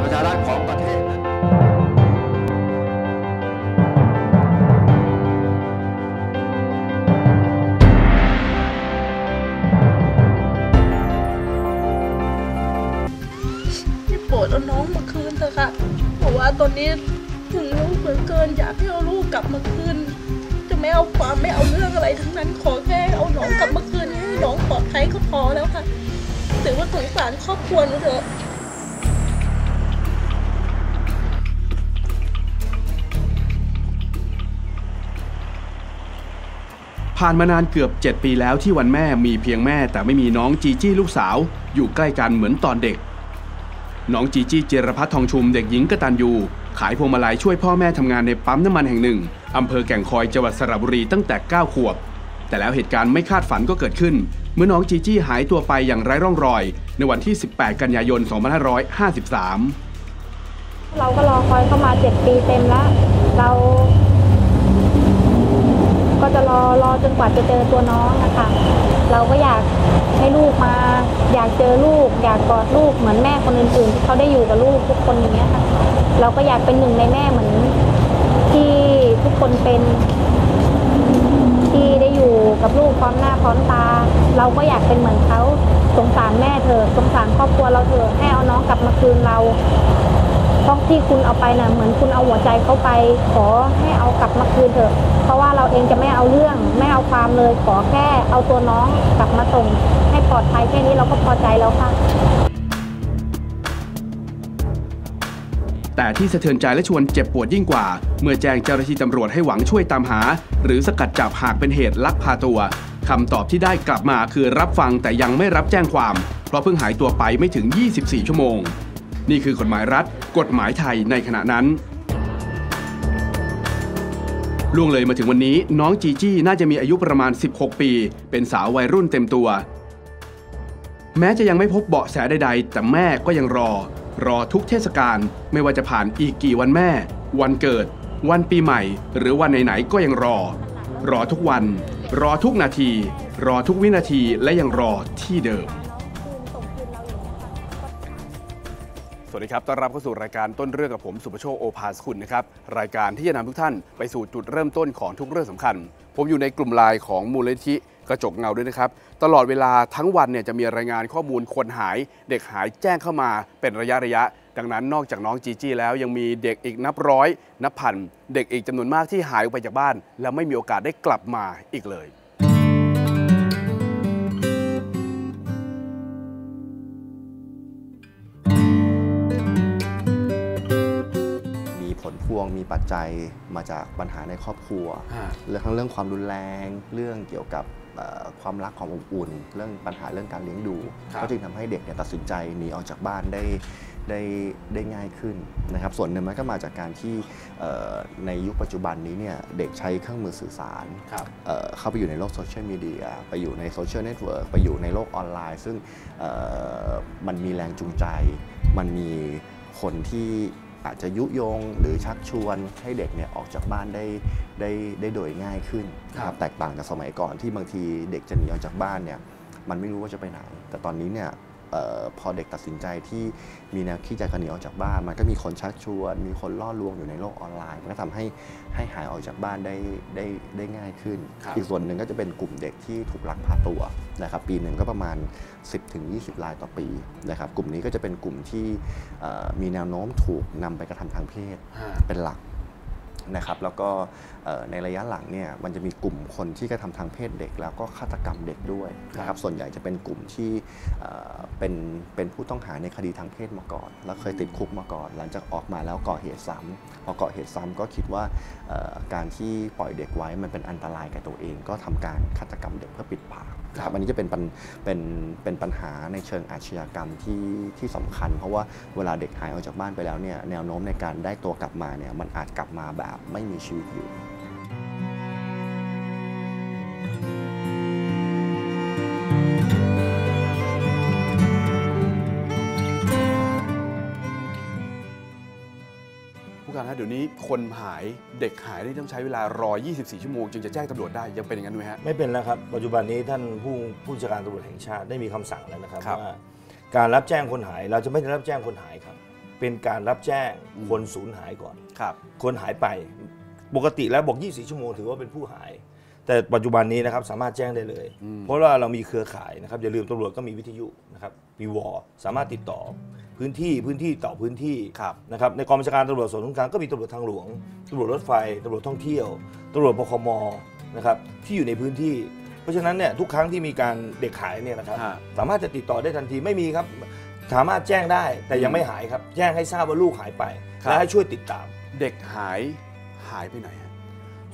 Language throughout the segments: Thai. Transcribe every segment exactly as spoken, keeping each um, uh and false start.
งประชารัฐของประเทศนั้นที่โปรดเอาน้องมาคืนเถอะค่ะเพราะว่าตอนนี้ถึงลูกเหลือเกินอยากให้เอาลูกกลับมาคืนจะไม่เอาความไม่เอาเรื่องอะไรทั้งนั้นขอแค่เอาน้องกลับมาคืนให้น้องปลอดภัยก็พอแล้วค่ะถือว่าสงสารครอบครัวหนูเถอะผ่านมานานเกือบเจ็ดปีแล้วที่วันแม่มีเพียงแม่แต่ไม่มีน้องจีจี้ลูกสาวอยู่ใกล้กันเหมือนตอนเด็กน้องจีจี้เจรภัทรทองชุมเด็กหญิงกตัญญูขายพวงมาลัยช่วยพ่อแม่ทำงานในปั๊มน้ำมันแห่งหนึ่งอำเภอแก่งคอยจังหวัดสระบุรีตั้งแต่เก้าขวบแต่แล้วเหตุการณ์ไม่คาดฝันก็เกิดขึ้นเมื่อน้องจีจี้หายตัวไปอย่างไร้ร่องรอยในวันที่สิบแปดกันยายนสองพันห้าร้อยห้าสิบสามเราก็รอคอยเข้ามาเจ็ดปีเต็มแล้วเราก็จะรอรอจนกว่าจะเจอตัวน้องนะคะเราก็อยากให้ลูกมาอยากเจอลูกอยากกอดลูกเหมือนแม่คนอื่นๆที่เขาได้อยู่กับลูกทุกคนอย่างเงี้ยค่ะเราก็อยากเป็นหนึ่งในแม่เหมือนที่ทุกคนเป็นที่ได้อยู่กับลูกพร้อมหน้าพร้อมตาเราก็อยากเป็นเหมือนเขาสงสารแม่เธอสงสารครอบครัวเราเธอให้เอาน้องกลับมาคืนเราเพราะที่คุณเอาไปนะเหมือนคุณเอาหัวใจเขาไปขอให้เอากลับมาคืนเถอะเพราะว่าเราเองจะไม่เอาเรื่องไม่เอาความเลยขอแค่เอาตัวน้องกลับมาส่งให้ปลอดภัยแค่นี้เราก็พอใจแล้วค่ะแต่ที่สะเทือนใจและชวนเจ็บปวดยิ่งกว่าเมื่อแจ้งเจ้าหน้าที่ตำรวจให้หวังช่วยตามหาหรือสกัดจับหากเป็นเหตุลักพาตัวคำตอบที่ได้กลับมาคือรับฟังแต่ยังไม่รับแจ้งความเพราะเพิ่งหายตัวไปไม่ถึงยี่สิบสี่ชั่วโมงนี่คือกฎหมายรัฐกฎหมายไทยในขณะนั้นล่วงเลยมาถึงวันนี้น้องจีจี้น่าจะมีอายุประมาณสิบหกปีเป็นสาววัยรุ่นเต็มตัวแม้จะยังไม่พบเบาะแสใดๆแต่แม่ก็ยังรอรอทุกเทศกาลไม่ว่าจะผ่านอีกกี่วันแม่วันเกิดวันปีใหม่หรือวันไหนๆก็ยังรอรอทุกวันรอทุกนาทีรอทุกวินาทีและยังรอที่เดิมสวัสดีครับต้อนรับเข้าสู่รายการต้นเรื่องกับผมสุภโชคโอภาสคุณนะครับรายการที่จะนำทุกท่านไปสู่จุดเริ่มต้นของทุกเรื่องสำคัญผมอยู่ในกลุ่มไลน์ของมูลนิธิกระจกเงาด้วยนะครับตลอดเวลาทั้งวันเนี่ยจะมีรายงานข้อมูลคนหายเด็กหายแจ้งเข้ามาเป็นระยะระยะดังนั้นนอกจากน้องจีจี้แล้วยังมีเด็กอีกนับร้อยนับพันเด็กอีกจำนวนมากที่หายออกไปจากบ้านแล้วไม่มีโอกาสได้กลับมาอีกเลยผลพวงมีปัจจัยมาจากปัญหาในครอบครัวเรื่องทั้งเรื่องความรุนแรงเรื่องเกี่ยวกับความรักความอบอุ่นเรื่องปัญหาเรื่องการเลี้ยงดูก็จึงทำให้เด็กเนี่ยตัดสินใจหนีออกจากบ้านได้ได้ได้ง่ายขึ้นนะครับส่วนหนึ่งมันก็มาจากการที่ในยุคปัจจุบันนี้เนี่ยเด็กใช้เครื่องมือสื่อสารเข้าไปอยู่ในโลกโซเชียลมีเดียไปอยู่ในโซเชียลเน็ตเวิร์กไปอยู่ในโลกออนไลน์ซึ่งมันมีแรงจูงใจมันมีคนที่อาจจะยุยงหรือชักชวนให้เด็กเนี่ยออกจากบ้านได้ได้ได้โดยง่ายขึ้นนะครับแตกต่างจากสมัยก่อนที่บางทีเด็กจะหนีออกจากบ้านเนี่ยมันไม่รู้ว่าจะไปไหนแต่ตอนนี้เนี่ยพอเด็กตัดสินใจที่มีแนวคิดจะหนีออกจากบ้านมันก็มีคนชักชวนมีคนล่อลวงอยู่ในโลกออนไลน์มันก็ทำให้ให้หายออกจากบ้านได้ได้ได้ง่ายขึ้นอีกส่วนหนึ่งก็จะเป็นกลุ่มเด็กที่ถูกลักพาตัวนะครับปีหนึ่งก็ประมาณ สิบถึงยี่สิบ รายต่อปีนะครับกลุ่มนี้ก็จะเป็นกลุ่มที่มีแนวโน้มถูกนำไปกระทำทางเพศเป็นหลักนะครับแล้วก็ในระยะหลังเนี่ยมันจะมีกลุ่มคนที่กระทำทางเพศเด็กแล้วก็ฆาตกรรมเด็กด้วยนะครับส่วนใหญ่จะเป็นกลุ่มที่เป็นเป็นผู้ต้องหาในคดีทางเพศมาก่อนแล้วเคยติดคุกมาก่อนหลังจากออกมาแล้วก่อเหตุซ้ำพอก่อเหตุซ้ำก็คิดว่าการที่ปล่อยเด็กไว้มันเป็นอันตรายกับตัวเองก็ทำการฆาตกรรมเด็กเพื่อปิดปากครับอันนี้จะเป็นเป็นเป็นปัญหาในเชิงอาชญากรรมที่ที่สำคัญเพราะว่าเวลาเด็กหายออกจากบ้านไปแล้วเนี่ยแนวโน้มในการได้ตัวกลับมาเนี่ยมันอาจกลับมาแบบไม่มีชีวิตอยู่ผู้การฮะเดี๋ยวนี้คนหายเด็กหายนี่ต้องใช้เวลารอยี่สิบสี่ชั่วโมงจึงจะแจ้งตำรวจได้ยังเป็นอย่างนั้นไหมฮะไม่เป็นแล้วครับปัจจุบันนี้ท่านผู้ผู้จัดการตำรวจแห่งชาติได้มีคำสั่งแล้วนะครับว่าการรับแจ้งคนหายเราจะไม่รับแจ้งคนหายครับ เป็นการรับแจ้งคนสูญหายก่อนครับคนหายไปปกติแล้วบอกยี่สิบสี่ชั่วโมงถือว่าเป็นผู้หายแต่ปัจจุบันนี้นะครับสามารถแจ้งได้เลยเพราะว่าเรามีเครือข่ายนะครับอย่าลืมตำรวจก็มีวิทยุนะครับมีวอสามารถติดต่อพื้นที่พื้นที่ต่อพื้นที่นะครับในกองบัญชาการตำรวจส่วนกลางก็มีตำรวจทางหลวงตำรวจรถไฟตำรวจท่องเที่ยวตำรวจปคม.นะครับที่อยู่ในพื้นที่เพราะฉะนั้นเนี่ยทุกครั้งที่มีการเด็กหายเนี่ยนะครับสามารถจะติดต่อได้ทันทีไม่มีครับสามารถแจ้งได้แต่ยังไม่หายครับแจ้งให้ทราบว่าลูกหายไปและให้ช่วยติดตามเด็กหายหายไปไหน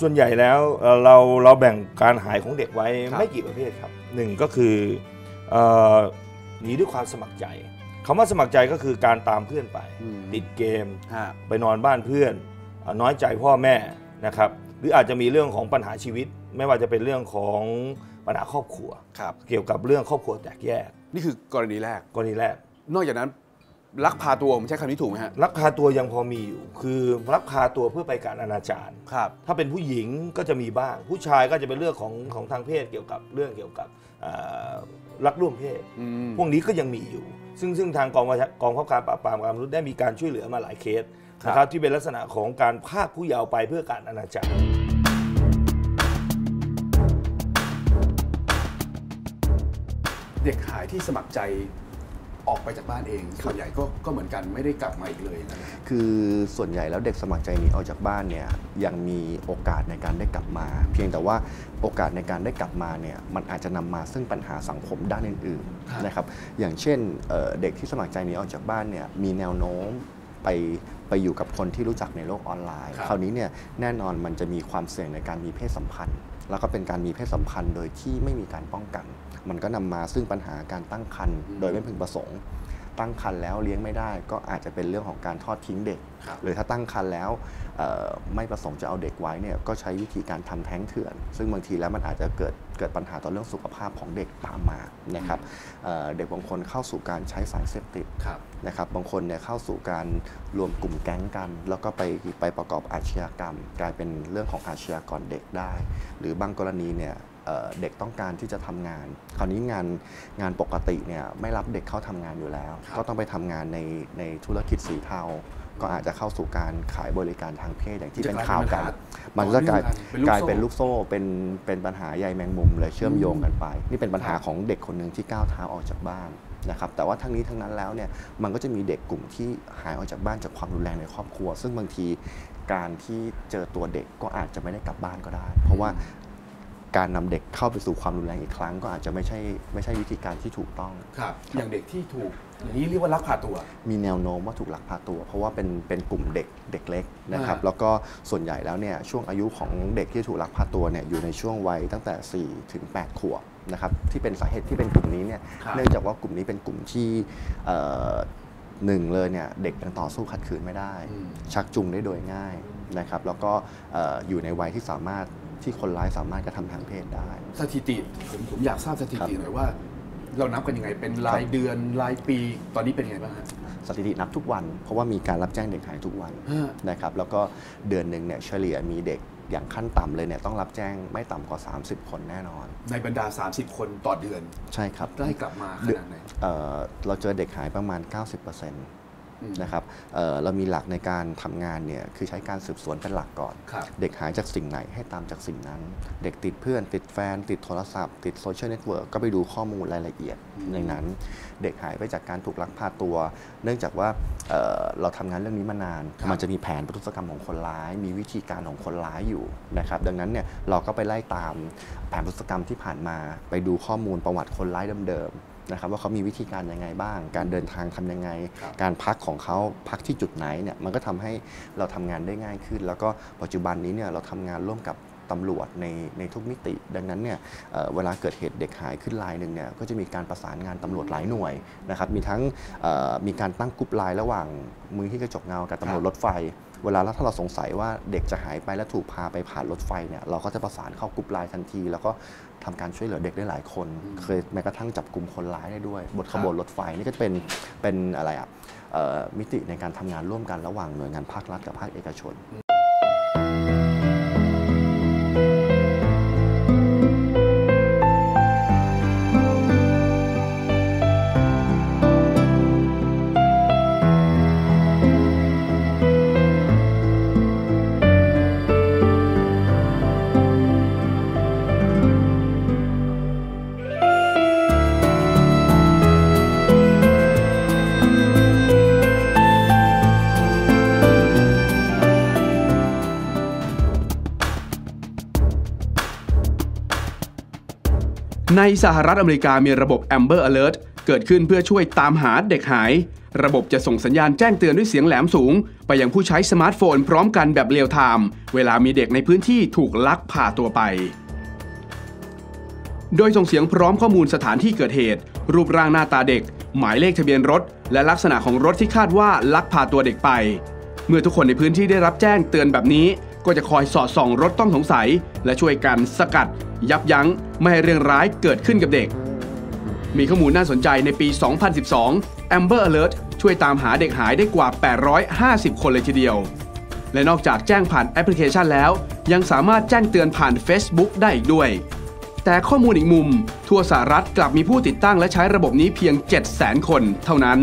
ส่วนใหญ่แล้วเราเราแบ่งการหายของเด็กไว้ไม่กี่ประเภทครับหนึ่งก็คือหนีด้วยความสมัครใจคำว่าสมัครใจก็คือการตามเพื่อนไปติดเกมไปนอนบ้านเพื่อนน้อยใจพ่อแม่นะครับหรืออาจจะมีเรื่องของปัญหาชีวิตไม่ว่าจะเป็นเรื่องของปัญหาครอบครัวเกี่ยวกับเรื่องครอบครัวแตกแยกนี่คือกรณีแรกกรณีแรกนอกจากนั้นลักพาตัวผมใช้คำนี้ถูกไหมฮะลักพาตัวยังพอมีอยู่คือลักพาตัวเพื่อไปการอนาจารครับถ้าเป็นผู้หญิงก็จะมีบ้างผู้ชายก็จะเป็นเรื่องของของทางเพศเกี่ยวกับเรื่องเกี่ยวกับลักล่วงเพศพวกนี้ก็ยังมีอยู่ซึ่งซึ่งทางกองกองคับการปราบปรามการมนุษย์ได้มีการช่วยเหลือมาหลายเคสนะครับที่เป็นลักษณะของการพาผู้เยาว์ไปเพื่อการอนาจารเด็กหายที่สมัครใจออกไปจากบ้านเองส่วนใหญ่ก็ก็เหมือนกันไม่ได้กลับมาอีกเลยนะคือส่วนใหญ่แล้วเด็กสมัครใจหนีออกจากบ้านเนี่ยยังมีโอกาสในการได้กลับมาเพียงแต่ว่าโอกาสในการได้กลับมาเนี่ยมันอาจจะนำมาซึ่งปัญหาสังคมด้านอื่นๆนะครับอย่างเช่น เ, เด็กที่สมัครใจหนีออกจากบ้านเนี่ยมีแนวโน้มไปไปอยู่กับคนที่รู้จักในโลกออนไลน์คราวนี้เนี่ยแน่นอนมันจะมีความเสี่ยงในการมีเพศสัมพันธ์แล้วก็เป็นการมีเพศสัมพันธ์โดยที่ไม่มีการป้องกันมันก็นำมาซึ่งปัญหาการตั้งครรภ์โดยไม่พึงประสงค์ตั้งครรภ์แล้วเลี้ยงไม่ได้ก็อาจจะเป็นเรื่องของการทอดทิ้งเด็กหรือถ้าตั้งครรภ์แล้วไม่ประสงค์จะเอาเด็กไว้เนี่ยก็ใช้วิธีการทำแท้งเถื่อนซึ่งบางทีแล้วมันอาจจะเกิดเกิดปัญหาต่อเรื่องสุขภาพของเด็กตามมานะครับ เ, เด็กบางคนเข้าสู่การใช้สารเสพติดนะครับบางคนเนี่ยเข้าสู่การรวมกลุ่มแก๊งกันแล้วก็ไปไปประกอบอาชญากรรมกลายเป็นเรื่องของอาชญากรเด็กได้หรือบางกรณีเนี่ยเด็กต้องการที่จะทำงานคราวนี้งานงานปกติเนี่ยไม่รับเด็กเข้าทำงานอยู่แล้วก็ต้องไปทำงานในในธุรกิจสีเทาก็อาจจะเข้าสู่การขายบริการทางเพศอย่างที่เป็นข่าวกันมันจะกลายกลายเป็นลูกโซ่เป็นเป็นปัญหาใยแมงมุมเลยเชื่อมโยงกันไปนี่เป็นปัญหาของเด็กคนหนึ่งที่ก้าวเท้าออกจากบ้านนะครับแต่ว่าทั้งนี้ทั้งนั้นแล้วเนี่ยมันก็จะมีเด็กกลุ่มที่หายออกจากบ้านจากความรุนแรงในครอบครัวซึ่งบางทีการที่เจอตัวเด็กก็อาจจะไม่ได้กลับบ้านก็ได้เพราะว่าการนำเด็กเข้าไปสู่ความรุนแรงอีกครั้งก็อาจจะไม่ใช่ไม่ใช่วิธีการที่ถูกต้องครับอย่างเด็กที่ถูกอย่างนี้เรียกว่าลักพาตัวมีแนวโน้มว่าถูกลักพาตัวเพราะว่าเป็นเป็นกลุ่มเด็กเด็กเล็กนะครับแล้วก็ส่วนใหญ่แล้วเนี่ยช่วงอายุของเด็กที่ถูกลักพาตัวเนี่ยอยู่ในช่วงวัยตั้งแต่สี่ถึงแปดขวบนะครับที่เป็นสาเหตุที่เป็นกลุ่มนี้เนี่ยเนื่องจากว่ากลุ่มนี้เป็นกลุ่มที่หนึ่งเลยเนี่ยเด็กยังต่อสู้ขัดขืนไม่ได้ชักจูงได้โดยง่ายนะครับแล้วก็อยู่ในวัยที่สามารถที่คนร้ายสามารถกระทำทางเพศได้สถิติผมผมอยากทราบสถิติหน่อยว่าเรานับกันยังไงเป็นรายเดือนรายปีตอนนี้เป็นยังไงบ้างครับสถิตินับทุกวันเพราะว่ามีการรับแจ้งเด็กหายทุกวันนะครับแล้วก็เดือนหนึ่งเนี่ยเฉลี่ยมีเด็กอย่างขั้นต่ำเลยเนี่ยต้องรับแจ้งไม่ต่ำกว่าสามสิบคนแน่นอนในบรรดาสามสิบคนต่อเดือนใช่ครับได้กลับมาขนาดไหนเราเจอเด็กหายประมาณ เก้าสิบเปอร์เซ็นต์นะครับเรามีหลักในการทำงานเนี่ยคือใช้การสืบสวนเป็นหลักก่อนเด็กหายจากสิ่งไหนให้ตามจากสิ่งนั้นเด็กติดเพื่อนติดแฟนติดโทรศัพท์ติดโซเชียลเน็ตเวิร์กก็ไปดูข้อมูลรายละเอียดในนั้นเด็กหายไปจากการถูกลักพาตัวเนื่องจากว่า เ, เราทำงานเรื่องนี้มานานมันจะมีแผนพฤติกรรมของคนร้ายมีวิธีการของคนร้ายอยู่นะครับดังนั้นเนี่ยเราก็ไปไล่ตามแผนพฤติกรรมที่ผ่านมาไปดูข้อมูลประวัติคนร้ายเดิมนะครับว่าเขามีวิธีการยังไงบ้างการเดินทางทำยังไงการพักของเขาพักที่จุดไหนเนี่ยมันก็ทำให้เราทำงานได้ง่ายขึ้นแล้วก็ปัจจุบันนี้เนี่ยเราทำงานร่วมกับตำรวจในในทุกมิติดังนั้นเนี่ย เ, เวลาเกิดเหตุเด็กหายขึ้นรายหนึ่งเนี่ยก็จะมีการประสานงานตำรวจหลายหน่วยนะครับมีทั้งมีการตั้งกรุ๊ปไลน์ระหว่างมือที่กระจกเงากับตำรวจรถไฟเวลาถ้าเราสงสัยว่าเด็กจะหายไปและถูกพาไปผ่านรถไฟเนี่ยเราก็จะประสานเข้ากรุ๊ปไลน์ทันทีแล้วก็ทำการช่วยเหลือเด็กได้หลายคนเคยแม้กระทั่งจับกลุ่มคนร้ายได้ด้วยบนขบวนรถไฟนี่ก็เป็นเป็นอะไรอ่ะมิติในการทำงานร่วมกันระหว่างหน่วยงานภาครัฐกับภาคเอกชน ในสหรัฐอเมริกามีระบบ Amber Alert เกิดขึ้นเพื่อช่วยตามหาเด็กหายระบบจะส่งสัญญาณแจ้งเตือนด้วยเสียงแหลมสูงไปยังผู้ใช้สมาร์ทโฟนพร้อมกันแบบเรียลไทม์เวลามีเด็กในพื้นที่ถูกลักพาตัวไปโดยส่งเสียงพร้อมข้อมูลสถานที่เกิดเหตุรูปร่างหน้าตาเด็กหมายเลขทะเบียนรถและลักษณะของรถที่คาดว่าลักพาตัวเด็กไปเมื่อทุกคนในพื้นที่ได้รับแจ้งเตือนแบบนี้ก็จะคอยสอดส่องรถต้องสงสัยและช่วยกันสกัดยับยั้งไม่ให้เรื่องร้ายเกิดขึ้นกับเด็กมีข้อมูลน่าสนใจในปี สองพันสิบสอง Amber Alert ช่วยตามหาเด็กหายได้กว่า แปดร้อยห้าสิบ คนเลยทีเดียวและนอกจากแจ้งผ่านแอปพลิเคชันแล้วยังสามารถแจ้งเตือนผ่าน Facebook ได้อีกด้วยแต่ข้อมูลอีกมุมทั่วสหรัฐกลับมีผู้ติดตั้งและใช้ระบบนี้เพียง เจ็ดแสน คนเท่านั้น